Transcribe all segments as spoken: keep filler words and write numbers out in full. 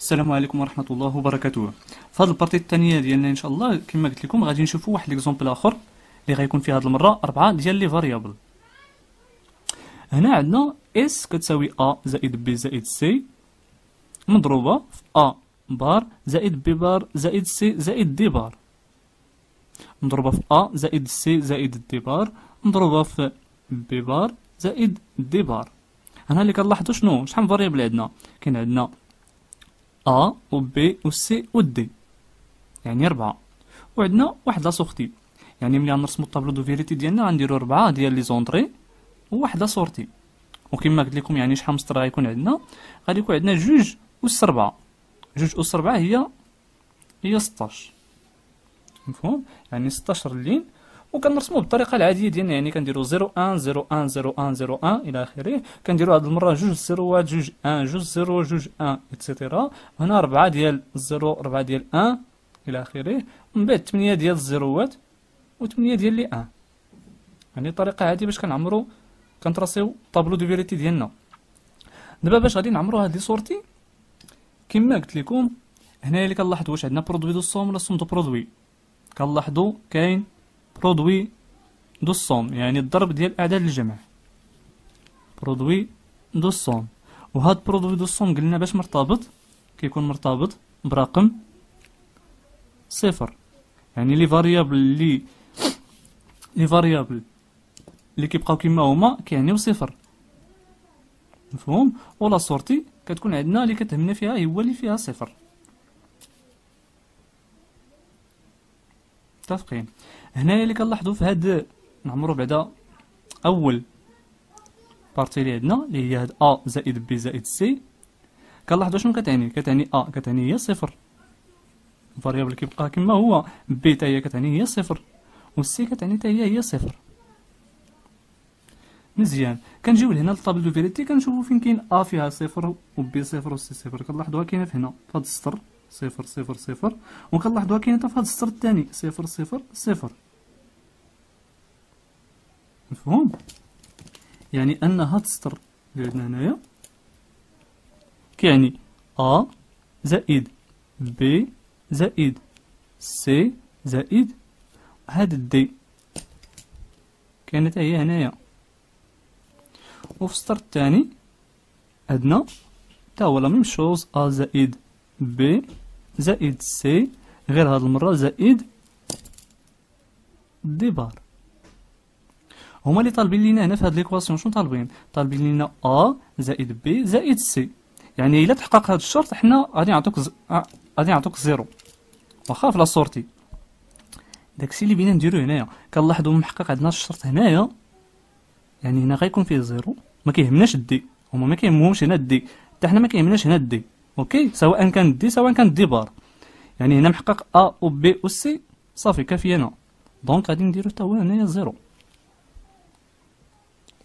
السلام عليكم ورحمه الله وبركاته. في هذه البارتي الثانيه ديالنا ان شاء الله كما قلت لكم غادي نشوفوا واحد ليكزامبل اخر اللي غيكون فيه هذه المره اربعه ديال لي فاريابل. هنا عندنا اس كتساوي ا زائد بي زائد سي مضروبه في ا بار زائد بي بار زائد سي زائد دي بار مضروبه في ا زائد سي زائد دي بار مضروبه في بي بار زائد دي بار. هنا اللي كنلاحظوا شنو شحال من فاريابل عندنا، كاين عندنا A و B و C و D يعني أربعة، وعندنا واحد لاسورتي، يعني ملي غنرسمو الطابلو دو فيريتي ديالنا غنديرو أربعة ديال لي زونطري وواحد لاسورتي، وكما قلت لكم يعني شحال من سطر غيكون عندنا؟ غادي يكون عندنا جوج أس ربعة، جوج أس ربعة هي هي ستاش، مفهوم؟ يعني ستاشر لين، وكنرسمو بالطريقة العادية ديالنا يعني كنديرو زيرو أن زيرو أن زيرو أن زيرو أن إلى آخره، كنديرو هاد المرة جوج زيروات جوج أن جوج زيرو جوج أن إتسيتيرا، هنا أربعة ديال الزيرو أربعة ديال أن إلى آخره، ومن بعد تمنية ديال الزيروات وتمنية ديال لي أن، يعني طريقة عادية باش كنعمرو كنتراسيو طابلو دو فيريتي ديالنا. دابا باش غادي نعمرو هاد لي سورتي كما قلت لكم، هنايا اللي كنلاحظو واش عندنا برودوي دو سوم ولا سوم دو برودوي، كنلاحظو كاين برودوي دو الصوم يعني الضرب ديال أعداد الجمع برودوي دو الصوم، وهاد برودوي دو الصوم قلنا باش مرتبط كيكون مرتبط برقم صفر، يعني لي فاريابل لي لي فاريابل لي كيبقاو كيما هما كيعنيو صفر، مفهوم؟ ولا سورتي كتكون عندنا لي كتهمنا فيها هو لي فيها صفر، متفقين؟ هنايا اللي كنلاحظو في هاد نعمرو بعدا اول بارتي اللي عندنا اللي هي هاد ا زائد بي زائد سي، كنلاحظو شنو كتعني؟ كتعني ا كتعني هي صفر، الفاريابل كيبقى كما هو، بي تا هي كتعني هي صفر، و سي كتعني تا هي هي صفر. مزيان، كنجيو لهنا للطابل دو فيريتي كنشوفو فين كاين ا فيها صفر و بي صفر و سي صفر، كنلاحظوها كاينه في هنا في هاد السطر صفر صفر صفر، وكنلاحظوها كاينه حتى في هاد السطر الثاني صفر صفر صفر، مفهوم؟ يعني ان هاد السطر اللي عندنا هنايا كيعني ا زائد بي زائد سي زائد هاد دي كانت هي هنايا، وفي السطر الثاني عندنا تا هو لا ميم شوز ا زائد بي زائد سي غير هاد المرة زائد دي بار. هما اللي طالبين لينا هنا في هاد ليكواسيون شنو طالبين؟ طالبين لينا ا زائد بي زائد سي، يعني إلا تحقق هاد الشرط حنا غادي نعطوك غادي نعطوك زيرو واخا في لاسورتي. داكشي اللي بغينا نديرو هنايا، كنلاحظو محقق عندنا الشرط هنايا، يعني هنا غيكون فيه زيرو، ما كيهمناش الدي، هما ما كيهمهمش هنا الدي، حتى حنا ما كيهمناش هنا الدي. اوكي، سواء كان دي سواء كان دي بار، يعني هنا محقق ا و بي و سي صافي كافيانا، دونك غادي نديرو حتى هو هنايا زيرو.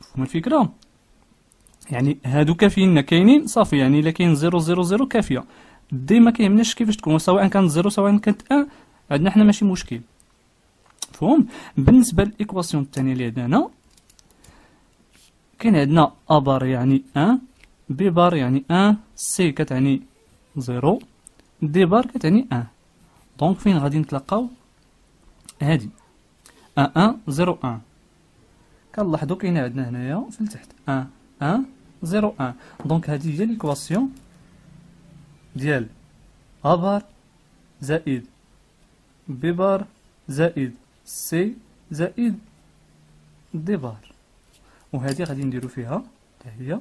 فهم الفكره؟ يعني هادو كافيين كاينين صافي، يعني الا كاين زيرو زيرو زيرو كافيه، دي ما كيهمناش كيفاش تكون سواء كانت زيرو سواء كانت ان، عندنا حنا ماشي مشكل. مفهوم؟ بالنسبه للايكواسيون الثانيه اللي عندنا هنا كاين عندنا ا بار يعني ان، بي بار يعني ان، سي كتعني زيرو، دي بار كتعني ان، دونك فين غادي نتلاقاو؟ هادي ان ان زيرو ان، كنلاحظو كاينه عندنا هنايا في التحت ان ان زيرو ان، دونك هادي هي ليكواسيون ديال ا بار زائد بي بار زائد سي زائد دي بار، وهادي غادي نديرو فيها حتى هي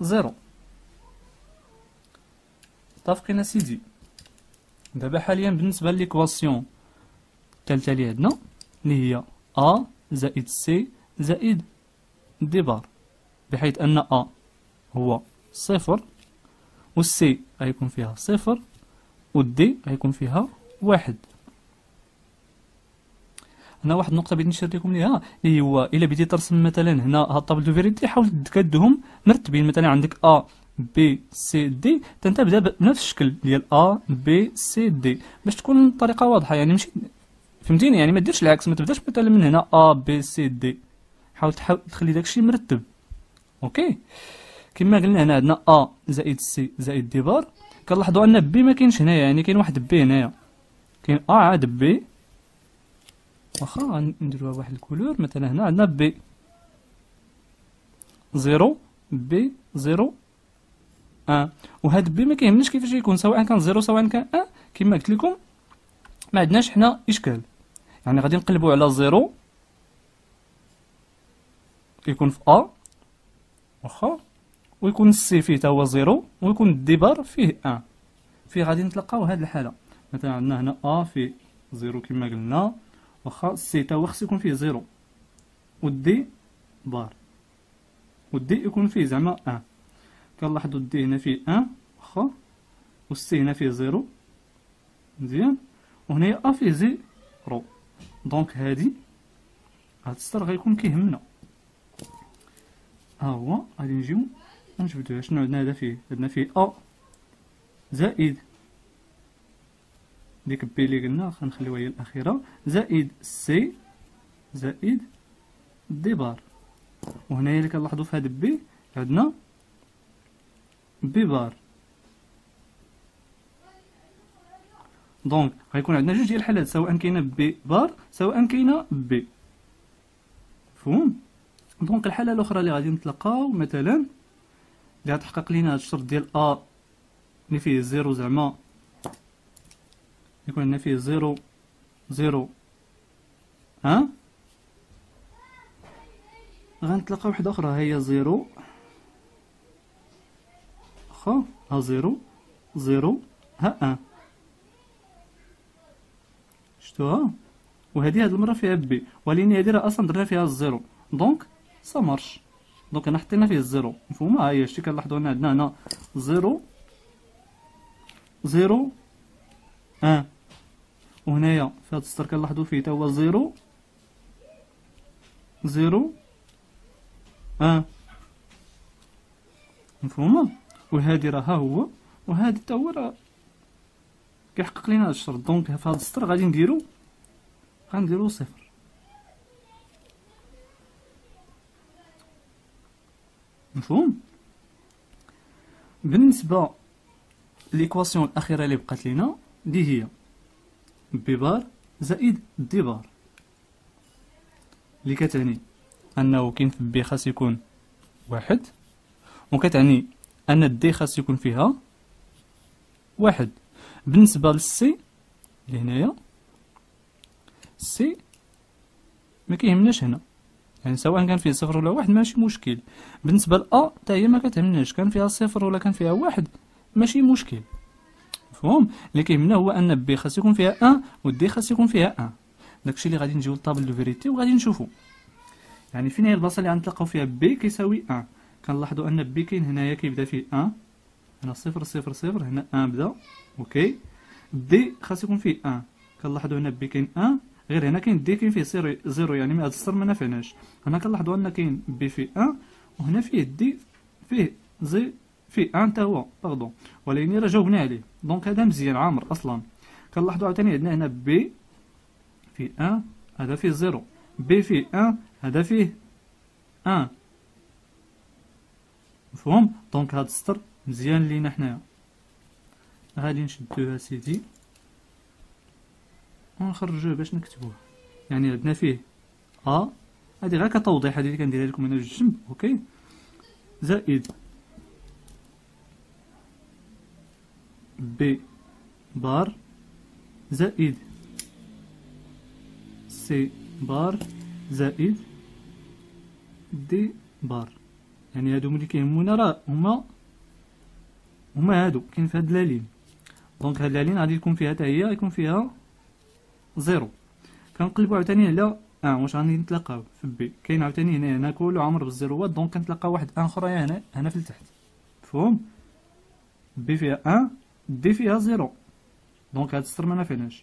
زيرو. متفقين اسيدي؟ دابا حاليا بالنسبه ليكواسيون الثالثه اللي عندنا اللي هي ا زائد سي زائد دي بار، بحيث ان ا هو صفر و سي غيكون فيها صفر و دي غيكون فيها واحد. هنا واحد النقطة بغيت نشير لكم ليها اللي هو إلا بديت ترسم مثلا هنا هاد الطابل دو فيريتي حاول تكادهم مرتبين، مثلا عندك أ بي سي دي تنتبدا بنفس الشكل ديال أ بي سي دي باش تكون الطريقة واضحة، يعني ماشي فهمتيني، يعني ما ديرش العكس، ما تبداش مثلا من هنا أ بي سي دي، حاول تحاول تخلي داكشي مرتب. اوكي كما قلنا هنا عندنا أ زائد سي زائد دي بار، كنلاحظوا أن بي ما كاينش هنايا، يعني كاين واحد بي هنايا، كاين أ عاد بي، واخا نديروها بواحد الكولور، مثلا هنا عندنا بي زيرو بي زيرو أن، وهاد بي ما كيهمناش كيفاش يكون، سواء كان زيرو سواء كان أن، كما قلت لكم ما عندناش حنا إشكال، يعني غادي نقلبو على زيرو كيكون في أ واخا، ويكون السي فيه تا هو زيرو، ويكون الديبار فيه أن، فيه غادي نتلقاو هاد الحالة، مثلا عندنا هنا أ فيه زيرو كما قلنا، واخا السي تا هو خصو يكون فيه زيرو، والدي بار، والدي يكون فيه زعما أن، كنلاحظو الدي هنا فيه أن واخا، والسي هنا فيه زيرو، مزيان، وهنايا أ فيه زيرو، دونك هادي هاد السطر غيكون كيهمنا، ها هو غادي نجيو نجبدوها، شنو عندنا هذا فيه؟ عندنا فيه أ زائد ديك بي اللي قلنا غنخليوها هي الأخيرة، زائد سي زائد دي بار، وهنايا اللي كنلاحظو في هاد بي عندنا بي بار، دونك غيكون عندنا جوج ديال الحالات، سواء كاينة بي بار سواء كاينة بي، مفهوم؟ دونك الحالة الأخرى اللي غادي نتلقاو مثلا اللي غتحقق لينا هاد الشرط ديال أ اللي فيه زيرو، زعما يكون عندنا فيه زيرو زيرو ها، غنتلقاو وحدة أخرى هي زيرو واخا، ها زيرو زيرو ها أن، شتوها؟ وهادي هاد المرة فيها بي، ولكن هادي راه أصلا درنا فيها الزيرو، دونك سا مارش، دونك هنا حطينا فيه الزيرو، مفهومة؟ ها هي هادشي كنلاحظو هنا عندنا هنا زيرو زيرو أن، وهنايا في هاد السطر كنلاحظو فيه تا هو زيرو زيرو أن، مفهومة؟ وهادي راه ها هو، وهادي تا هو راه كيحقق لينا هاد الشرط، دونك في هاد السطر غادي نديرو غنديرو صفر. مفهوم؟ بالنسبة ليكواسيون الأخيرة اللي بقات لينا اللي هي بي بار زائد دي بار، اللي كتعني أنه كاين في بي خاص يكون واحد، وكتعني أن الدي خاص يكون فيها واحد. بالنسبة للسي اللي هنايا سي ما كيهمناش هنا، يعني سواء كان فيه صفر ولا واحد ماشي مشكل. بالنسبة لأ تا هي ما كتهمناش، كان فيها صفر ولا كان فيها واحد ماشي مشكل، مفهوم؟ اللي كيهمنا هو أن بي خاص يكون فيها أن ودي خاص يكون فيها أن، داكشي اللي غادي نجيو لطابل دو فيريتي وغادي نشوفو، يعني فين هي البلاصة اللي غنتلاقاو فيها بي كيساوي أن، كنلاحظو أن بي كاين هنايا كيبدا فيه أن، هنا صفر صفر صفر هنا أن بدا، أوكي، دي خاص يكون فيه أن، كنلاحظو هنا بي كاين أن، غير هنا كاين دي كاين فيه صفر زيرو، يعني من هاد السطر ما نافعناش، هنا كنلاحظوا ان كاين بي فيه أن وهنا فيه دي فيه زي فيه أن تا هو باغدون، ولكن راه جاوبنا عليه، دونك هذا مزيان عامر اصلا. كنلاحظوا عاوتاني عندنا هنا بي فيه أن هذا فيه زيرو، بي فيه أن هذا فيه أن، مفهوم؟ دونك هاد السطر مزيان لينا حنايا، غادي نشدوها سيدي ونخرجوه باش نكتبوه، يعني عندنا فيه أ، هادي غير كتوضيح، هادي اللي كنديرها لكم أنا في الجنب، أوكي، زائد بي بار زائد سي بار زائد دي بار، يعني هادو اللي كيهمونا راه هما هما هادو، كاين في هاد اللالين، دونك هاد اللالين غادي يكون فيها تا هي غيكون فيها زيرو. كنقلبو عاوتاني على أن، واش غادي نتلاقاو في بي؟ كاين عاوتاني هنايا هنا كلو عامر بالزيروات، دونك كنتلاقاو واحد أن أخرى هنا هنا في التحت، مفهوم؟ بي فيها أن دي فيها زيرو، دونك هاد السطر منافيناش.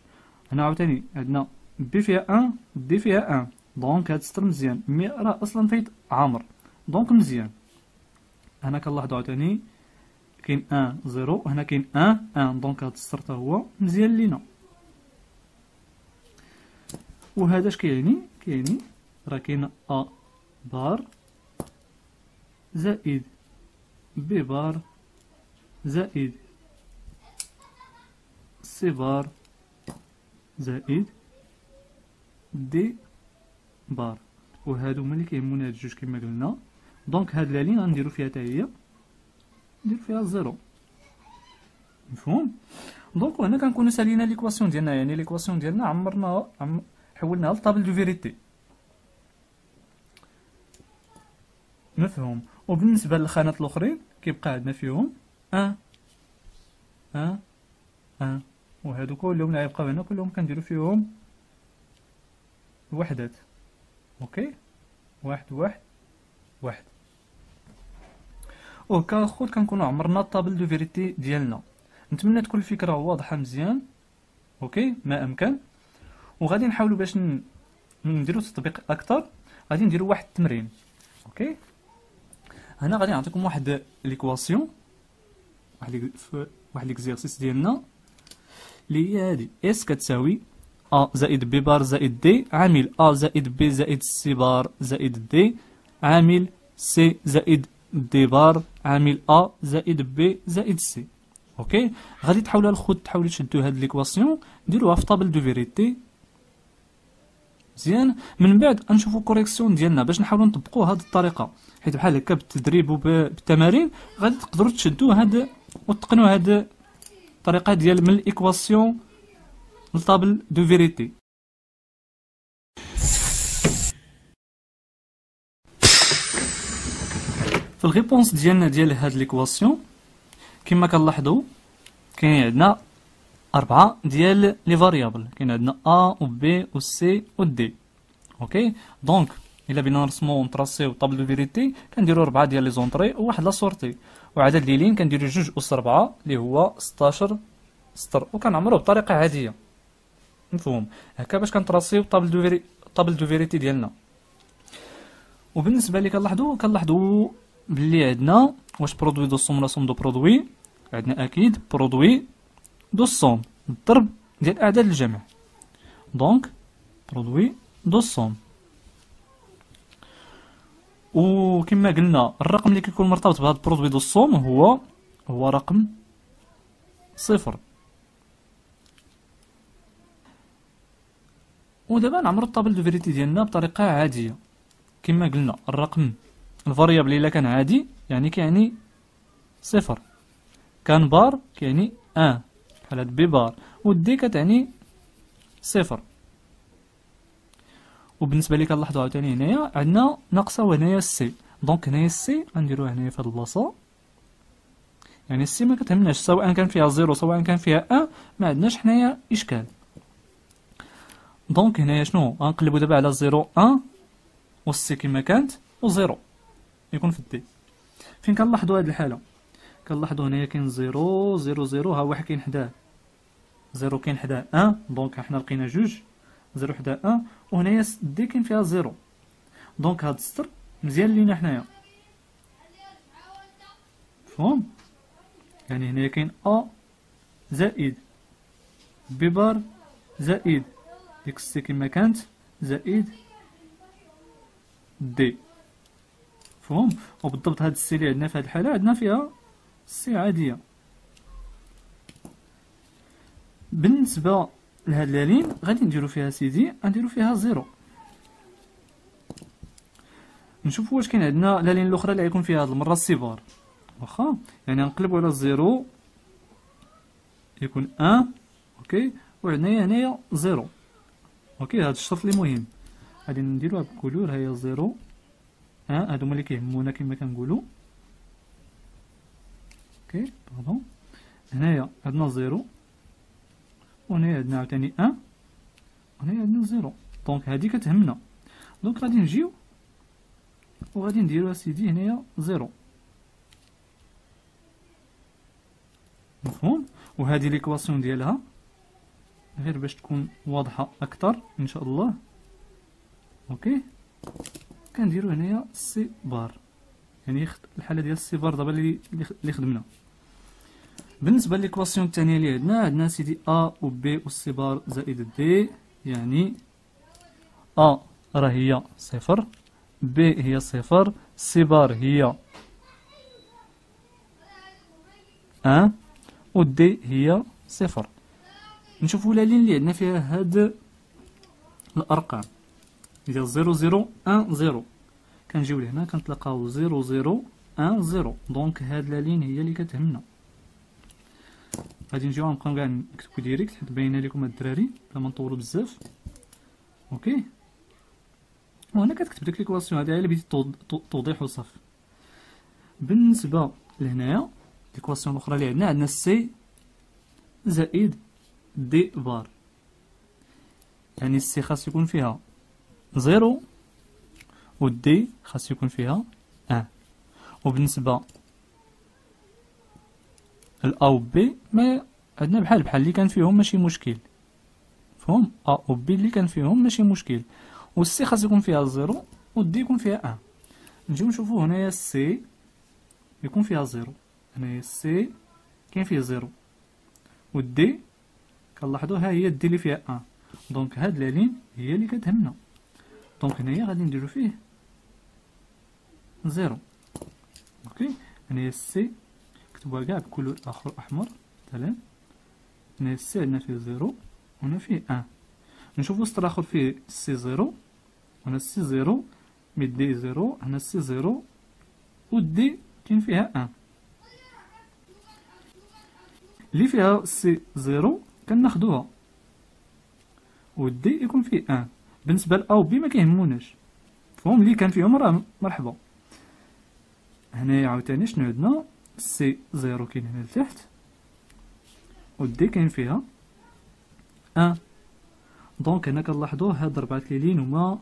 هنا عاوتاني عندنا بي فيها واحد دي فيها واحد، دونك هاد السطر مزيان، مي راه اصلا فايت عامر دونك مزيان. هنا كنلاحظوا عاوتاني كاين واحد صفر، هنا كاين واحد واحد، دونك هاد السطر حتى هو مزيان لينا. وهذا اش كيعني؟ كيعني راه كاين ا بار زائد بي بار زائد سي بار زائد دي بار، وهادو هما اللي كيهمونا هاد الجوج كما قلنا. دونك هاد لا لين غنديرو فيها حتى هي نديرو فيها صفر، مفهوم؟ دونك هنا كنكونو سالينا ليكواسيون ديالنا، يعني ليكواسيون ديالنا عمرناها عم... حولناها لطابل دو فيريتي، مفهوم؟ وبالنسبه للخانات الاخرين كيبقى عندنا فيهم واحد واحد واحد، وهادو كلهم اللي غيبقاو هنا كلهم كنديرو فيهم الوحدات. اوكي، واحد واحد واحد. وكا خوت كنكونو عمرنا الطابل دو فيريتي ديالنا. نتمنى تكون الفكره واضحه مزيان، اوكي، ما امكن. وغادي نحاولوا باش نديرو تطبيق اكثر، غادي نديرو واحد التمرين. اوكي، هنا غادي نعطيكم واحد ليكواسيون، واحد واحد ليكزيرسيس ديالنا اللي هي هذه اس كتساوي ا زائد بي بار زائد دي، عامل ا زائد بي زائد سي بار زائد دي، عامل سي زائد دي بار، عامل ا زائد بي زائد سي. اوكي، غادي تحاولوا الخوت تحاولوا تشدوا هذه ليكواسيون ديروها في طابل دو فيريتي مزيان، من بعد غنشوفوا كوريكسيون ديالنا باش نحاولوا نطبقوا هذه الطريقه، حيت بحال هكا بالتدريب وبالتمارين غادي تقدروا تشدوا هذا وتقنوا هذه الطريقه ديال من الايكواسيون لطابل دو فيريتي. في الريبونس ديالنا ديال هاد ليكواسيون كما كنلاحظوا كاين عندنا أربعة ديال لي فاريابل، كاين عندنا أ و بي و سي و دي. اوكي، دونك إلا بغينا نرسمو نتراسيو طابل دو فيريتي كنديرو أربعة ديال لي زونطري وواحد لا سورتي، وعدد لي لين كنديرو جوج أس أربعة اللي هو ستاشر سطر، وكنعمروه بطريقة عادية، مفهوم؟ هكا باش كنتراسيو طابل دو فيري طابل دو فيريتي ديالنا. وبالنسبة لي كنلاحظو كنلاحظو بلي عندنا واش برودوي دو سوم ولا سوم دو برودوي، عندنا أكيد برودوي دو الصوم الضرب ديال أعداد الجمع، دونك برودوي دو الصوم. وكما قلنا الرقم اللي كيكون مرتبط بهاد برودوي دو الصوم هو هو رقم صفر. ودابا نعمرو الطابل دو فيريتي ديالنا بطريقة عادية، كما قلنا الرقم الفاريابل إلا كان عادي يعني كيعني صفر، كان بار كيعني أن بحال هاد بي بار، ودي كتعني صفر. وبالنسبه لي كنلاحظوا عاوتاني هنايا عندنا ناقصه وهنايا سي، دونك هنايا سي غنديروها هنايا في هاد البلاصه، يعني السي ما كتهمناش سواء كان فيها صفر سواء كان فيها واحد، ما عندناش حنايا اشكال. دونك هنايا شنو غنقلبوا دابا على صفر واحد والسي كما كانت و صفر يكون في الدي. فين كنلاحظوا هاد الحاله كنلاحظوا هنايا كاين صفر صفر صفر، ها واحد كاين حداه صفر كاين حداه واحد، دونك حنا لقينا جوج صفر حداه واحد، وهنايا دي كاين فيها صفر، دونك هاد السطر مزيان لينا حنايا، مفهوم؟ يعني هنايا كاين ا زائد بي بار زائد ديك السي كما كانت زائد دي، مفهوم؟ وبالضبط هاد السي اللي عندنا في هاد الحاله عندنا فيها سي عادية. بالنسبة لهاد لالين غادي نديرو فيها سيدي غنديرو فيها صفر، نشوفو واش كاين عندنا لالين الأخرى اللي غيكون فيها هاد المرة سي بار، واخا يعني غنقلبو على صفر يكون واحد، اوكي، وعندنا هنايا صفر، اوكي، هاد الشرط اللي مهم غادي نديروها بالكولور، هي صفر واحد، هادو هما اللي كيهمونا كما كنقولو. اوكي، بردون، هنايا عندنا صفر وهنايا عندنا عاوتاني واحد وهنايا عندنا صفر، دونك هادي كتهمنا. دونك غادي نجيو وغادي نديرو اسيدي هنايا صفر، مفهوم؟ وهادي ليكواسيون ديالها غير باش تكون واضحه اكثر ان شاء الله. اوكي كنديرو هنايا سي بار، يعني الحاله ديال السي بار دابا اللي خدمنا. بالنسبه للإكواسيون الثانيه اللي عندنا، عندنا سيدي ا و بي و سي بار زائد دي، يعني ا راه هي صفر، بي هي صفر، سي بار هي أن و دي هي صفر. نشوفوا لا لين اللي عندنا فيها هاد الارقام ديال صفر صفر واحد صفر، كنجيو لهنا كنتلاقاو صفر صفر واحد صفر، دونك هاد لا لين هي اللي كتهمنا. غادي نجيو غنبقاو كاع نكتبو ديريكت حيت باينه لكم الدراري بلا ما نطولو بزاف. اوكي وهنا كتكتب ديك ليكواسيون هادي اللي بديت توضيح وصافي. بالنسبه لهنايا ليكواسيون الاخرى اللي عندنا، عندنا سي زائد دي بار، يعني السي خاص يكون فيها صفر و دي خاص يكون فيها واحد، وبالنسبه الأ و بي ما عندنا بحال بحال اللي كان فيهم ماشي مشكل، فهم أ و بي اللي كان فيهم ماشي مشكل، و السي خاص يكون فيها صفر و دي يكون فيها واحد. نجيو نشوفو هنايا السي يكون فيها صفر، هنايا السي كاين فيه صفر و دي كنلاحظو ها هي دي اللي فيها واحد، دونك هاد لا لين هي اللي كتهمنا. دونك هنايا غادي نديرو فيه صفر. اوكي هنايا السي كتبوها كاع بكلور اخر احمر مثلا، هنا السي عندنا فيه صفر وهنا فيه واحد. نشوفو سطر اخر فيه سي صفر، هنا السي صفر مي دي صفر، هنا السي صفر و دي كاين فيها واحد. اللي فيها سي صفر كناخدوها و دي يكون فيه واحد. بالنسبه ل أ و بي ما كيهموناش، فهم اللي كان فيهم راه مرحبا. هنايا عاوتاني شنو عندنا؟ سي صفر كاين هنا لتحت و دي كاين فيها واحد. دونك هنا كنلاحظو هاد ربعة ليلين هما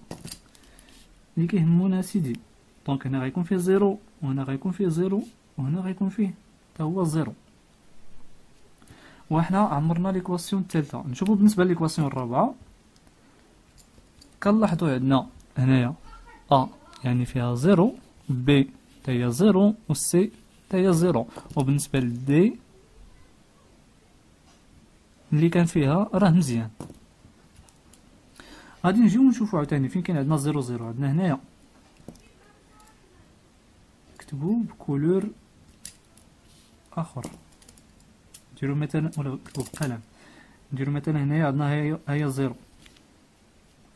اللي كيهمونا سيدي. دونك هنا غيكون فيه صفر وهنا غيكون فيه صفر وهنا غيكون فيه حتى هو صفر. وحنا عمرنا ليكواسيون الثالثه. نشوفو بالنسبه ليكواسيون الرابعه، كنلاحظو عندنا هنايا ا يعني فيها صفر، بي حتى هي صفر، و سي هي صفر، وبالنسبه لدي اللي كان فيها راه مزيان. غادي نجيو نشوفو عاوتاني فين كاين عندنا صفر صفر. عندنا هنايا كتبو بكولور اخر، نديرو مثلا ولا كتبو بقلم، نديرو مثلا هنايا عندنا ها هي صفر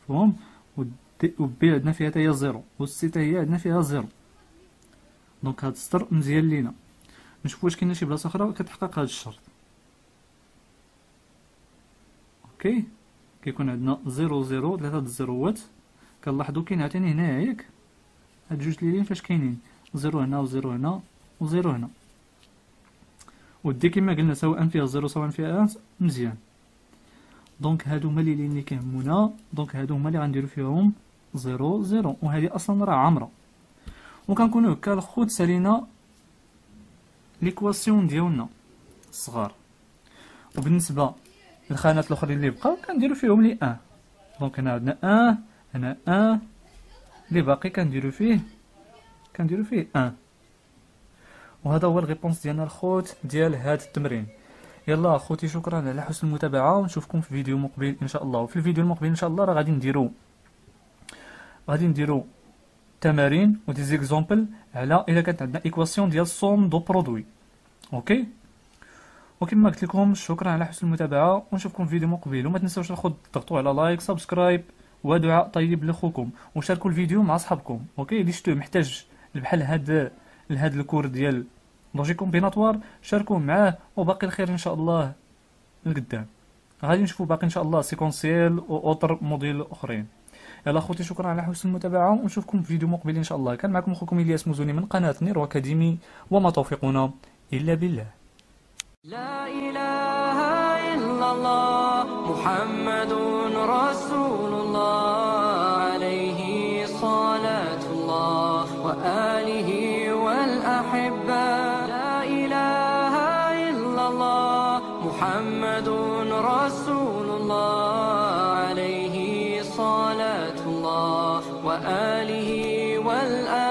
فهم، و بي عندنا فيها حتى هي صفر، و سي حتى هي عندنا فيها صفر. دونك هاد السطر مزيان لينا. نشوفو واش كاينه شي بلاصه اخرى كتحقق هاد الشرط. اوكي كيكون عندنا صفر صفر ثلاثه د الزيروات، كنلاحظو كاين عاوتاني هنايا ياك هاد جوج ليلين فاش كاينين صفر هنا و صفر هنا و صفر هنا، و دي كيما قلنا سواء فيها صفر سواء فيها واحد مزيان. دونك هادو هما ليلين اللي كيهمونا، دونك هادو هما اللي غنديرو فيهم صفر صفر، وهادي اصلا راه عامره. وكنكونو هكا الخوت سالينا ليكواسيون ديالنا الصغار. وبالنسبه للخانات الاخرين اللي بقاو كنديرو فيهم لي واحد. دونك هنا عندنا واحد، هنا واحد، اللي باقي كنديرو فيه كنديرو فيه واحد. وهذا هو الريبونس ديالنا الخوت ديال هاد التمرين. يلا اخوتي شكرا على حسن المتابعه، ونشوفكم في فيديو مقبل ان شاء الله. وفي الفيديو المقبل ان شاء الله راه غادي نديرو غادي نديرو تمارين و دي زيكزامبل على الا كانت عندنا ايكواسيون ديال الصوم دو برودوي. اوكي وكما قلت لكم شكرا على حسن المتابعه، ونشوفكم في فيديو مقبل. وما تنساوش الخوت تضغطوا على لايك سبسكرايب ودعاء طيب لاخوكم، وشاركوا الفيديو مع اصحابكم. اوكي اللي شفتوه محتاج بحال هاد لهاد الكور ديال لوجيك كومبيناتوار شاركوه معاه، وباقي الخير ان شاء الله لقدام. غادي نشوفوا باقي ان شاء الله سيكونسيال و اوتر موديل اخرين. يلا اخوتي شكرا على حسن المتابعه، ونشوفكم في فيديو مقبل ان شاء الله. كان معكم اخوكم الياس موزوني من قناه نيرو اكاديمي، وما توفيقنا الا بالله. لا اله الا الله محمد رسول الله، عليه صلاه الله واله والاحبه. لا اله الا الله محمد رسول الله. وآله والآله.